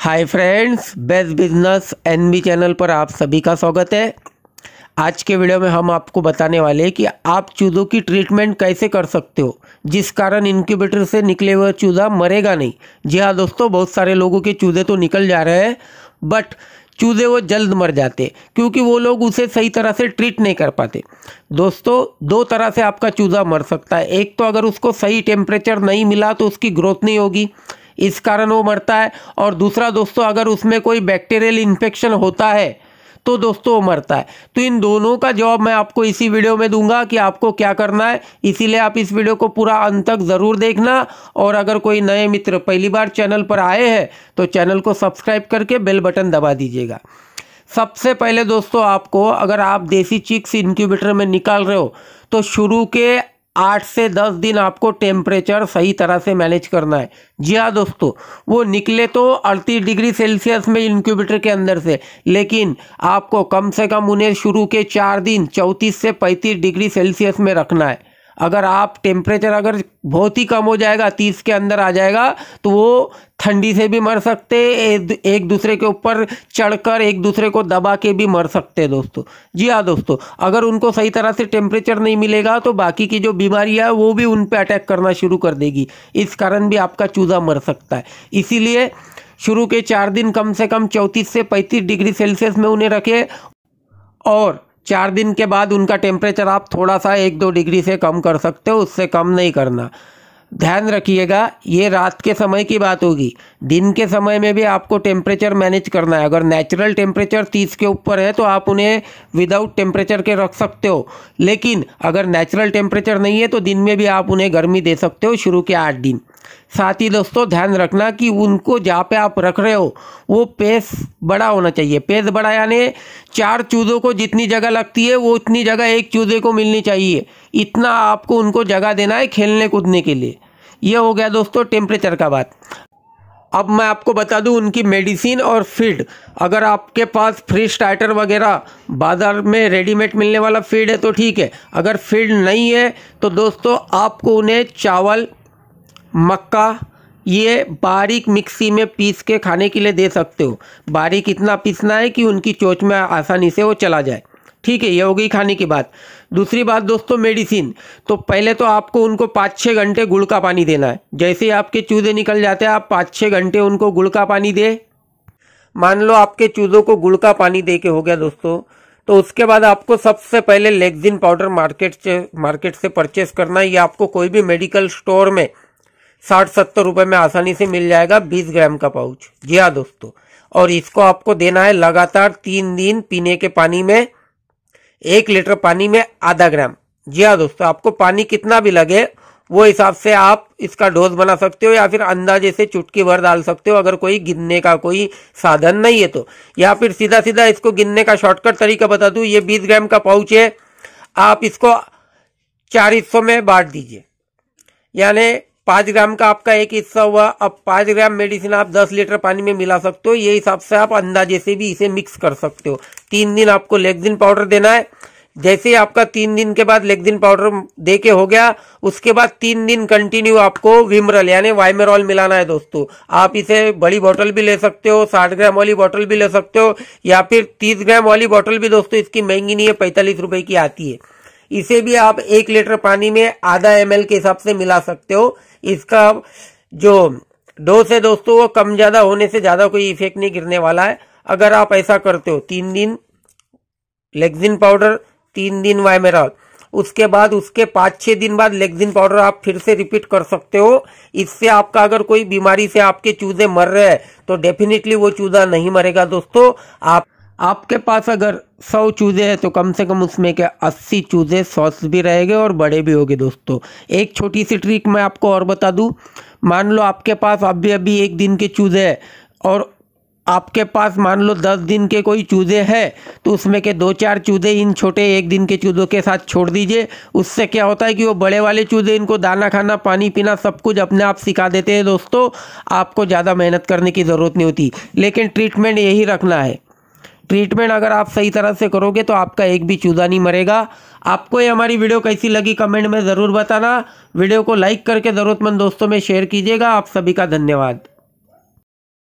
हाय friends, best business NB channel पर आप सभी का स्वागत है। आज के वीडियो में हम आपको बताने वाले हैं कि आप चूज़ों की ट्रीटमेंट कैसे कर सकते हो जिस कारण इनक्यूबेटर से निकले हुए चूज़ा मरेगा नहीं। जी हाँ दोस्तों, बहुत सारे लोगों के चूज़े तो निकल जा रहे हैं बट चूज़े वो जल्द मर जाते क्योंकि वो लोग उसे सही तरह से ट्रीट नहीं कर पाते। दोस्तों, दो तरह से आपका चूज़ा मर सकता है। एक तो अगर उसको सही टेम्परेचर नहीं मिला तो उसकी ग्रोथ नहीं होगी, इस कारण वो मरता है। और दूसरा दोस्तों, अगर उसमें कोई बैक्टीरियल इन्फेक्शन होता है तो दोस्तों वो मरता है। तो इन दोनों का जवाब मैं आपको इसी वीडियो में दूंगा कि आपको क्या करना है, इसीलिए आप इस वीडियो को पूरा अंत तक ज़रूर देखना। और अगर कोई नए मित्र पहली बार चैनल पर आए हैं तो चैनल को सब्सक्राइब करके बेल बटन दबा दीजिएगा। सबसे पहले दोस्तों, आपको अगर आप देसी चिक्स इनक्यूबेटर में निकाल रहे हो तो शुरू के 8 से 10 दिन आपको टेम्परेचर सही तरह से मैनेज करना है। जी हाँ दोस्तों, वो निकले तो 38 डिग्री सेल्सियस में इनक्यूबेटर के अंदर से, लेकिन आपको कम से कम उन्हें शुरू के 4 दिन 34 से 35 डिग्री सेल्सियस में रखना है। अगर आप टेम्परेचर अगर बहुत ही कम हो जाएगा, 30 के अंदर आ जाएगा, तो वो ठंडी से भी मर सकते, एक दूसरे के ऊपर चढ़कर एक दूसरे को दबा के भी मर सकते हैं दोस्तों। जी हाँ दोस्तों, अगर उनको सही तरह से टेम्परेचर नहीं मिलेगा तो बाकी की जो बीमारियाँ है वो भी उन पे अटैक करना शुरू कर देगी, इस कारण भी आपका चूज़ा मर सकता है। इसीलिए शुरू के 4 दिन कम से कम 34 से 35 डिग्री सेल्सियस में उन्हें रखें और 4 दिन के बाद उनका टेम्परेचर आप थोड़ा सा 1-2 डिग्री से कम कर सकते हो, उससे कम नहीं करना। ध्यान रखिएगा, ये रात के समय की बात होगी। दिन के समय में भी आपको टेम्परेचर मैनेज करना है। अगर नेचुरल टेम्परेचर 30 के ऊपर है तो आप उन्हें विदाउट टेम्परेचर के रख सकते हो, लेकिन अगर नेचुरल टेम्परेचर नहीं है तो दिन में भी आप उन्हें गर्मी दे सकते हो शुरू के 8 दिन। साथ ही दोस्तों, ध्यान रखना कि उनको जहाँ पे आप रख रहे हो वो पेस बड़ा होना चाहिए। पेस बड़ा यानी 4 चूज़ों को जितनी जगह लगती है वो उतनी जगह 1 चूज़े को मिलनी चाहिए। इतना आपको उनको जगह देना है खेलने कूदने के लिए। ये हो गया दोस्तों टेम्परेचर का बात। अब मैं आपको बता दूं उनकी मेडिसिन और फीड। अगर आपके पास फ्री स्टार्टर वगैरह बाज़ार में रेडीमेड मिलने वाला फीड है तो ठीक है। अगर फीड नहीं है तो दोस्तों आपको उन्हें चावल, मक्का ये बारीक मिक्सी में पीस के खाने के लिए दे सकते हो। बारीक इतना पीसना है कि उनकी चोंच में आसानी से वो चला जाए। ठीक है, ये हो गई खाने की बात। दूसरी बात दोस्तों, मेडिसिन। तो पहले तो आपको उनको 5-6 घंटे गुड़ का पानी देना है। जैसे ही आपके चूज़े निकल जाते हैं आप 5-6 घंटे उनको गुड़ का पानी दे। मान लो आपके चूज़ों को गुड़ का पानी दे के हो गया दोस्तों, तो उसके बाद आपको सबसे पहले लेक्सिन पाउडर मार्केट से परचेस करना है। ये आपको कोई भी मेडिकल स्टोर में 60-70 रुपये में आसानी से मिल जाएगा, 20 ग्राम का पाउच। जी हाँ दोस्तों, और इसको आपको देना है लगातार 3 दिन पीने के पानी में, 1 लीटर पानी में आधा ग्राम। जी हाँ दोस्तों, आपको पानी कितना भी लगे वो हिसाब से आप इसका डोज बना सकते हो या फिर अंदाजे से चुटकी भर डाल सकते हो अगर कोई गिनने का कोई साधन नहीं है तो। या फिर सीधा सीधा इसको गिनने का शॉर्टकट तरीका बता दूँ, ये 20 ग्राम का पाउच है, आप इसको 4 हिस्सों में बांट दीजिए, यानी 5 ग्राम का आपका 1 हिस्सा हुआ। अब 5 ग्राम मेडिसिन आप 10 लीटर पानी में मिला सकते हो। ये हिसाब से आप अंदाजे से भी इसे मिक्स कर सकते हो। 3 दिन आपको लेक्सिन पाउडर देना है। जैसे ही आपका 3 दिन के बाद लेक्सिन पाउडर दे के हो गया, उसके बाद 3 दिन कंटिन्यू आपको विमरल यानी वाइमेरॉल मिलाना है दोस्तों। आप इसे बड़ी बॉटल भी ले सकते हो, 60 ग्राम वाली बॉटल भी ले सकते हो, या फिर 30 ग्राम वाली बॉटल भी दोस्तों इसकी महंगी नहीं है, 45 रुपये की आती है। इसे भी आप 1 लीटर पानी में आधा ml के हिसाब से मिला सकते हो। इसका जो डोज है दोस्तों वो कम ज़्यादा होने से ज़्यादा कोई इफेक्ट नहीं गिरने वाला है अगर आप ऐसा करते हो। 3 दिन लेक्सिन पाउडर, 3 दिन वाइमेरॉल, उसके बाद उसके 5-6 दिन बाद लेक्सिन पाउडर आप फिर से रिपीट कर सकते हो। इससे आपका अगर कोई बीमारी से आपके चूज़े मर रहे हैं तो डेफिनेटली वो चूज़ा नहीं मरेगा दोस्तों। आपके पास अगर 100 चूज़े हैं तो कम से कम उसमें के 80 चूज़े स्वस्थ भी रहेंगे और बड़े भी होंगे दोस्तों। एक छोटी सी ट्रिक मैं आपको और बता दूं। मान लो आपके पास अभी 1 दिन के चूज़े हैं और आपके पास मान लो 10 दिन के कोई चूज़े हैं, तो उसमें के 2-4 चूज़े इन छोटे 1 दिन के चूज़ों के साथ छोड़ दीजिए। उससे क्या होता है कि वो बड़े वाले चूज़े इनको दाना खाना, पानी पीना सब कुछ अपने आप सिखा देते हैं दोस्तों। आपको ज़्यादा मेहनत करने की ज़रूरत नहीं होती, लेकिन ट्रीटमेंट यही रखना है। ट्रीटमेंट अगर आप सही तरह से करोगे तो आपका एक भी चूज़ा नहीं मरेगा। आपको ये हमारी वीडियो कैसी लगी कमेंट में ज़रूर बताना। वीडियो को लाइक करके ज़रूरतमंद दोस्तों में शेयर कीजिएगा। आप सभी का धन्यवाद।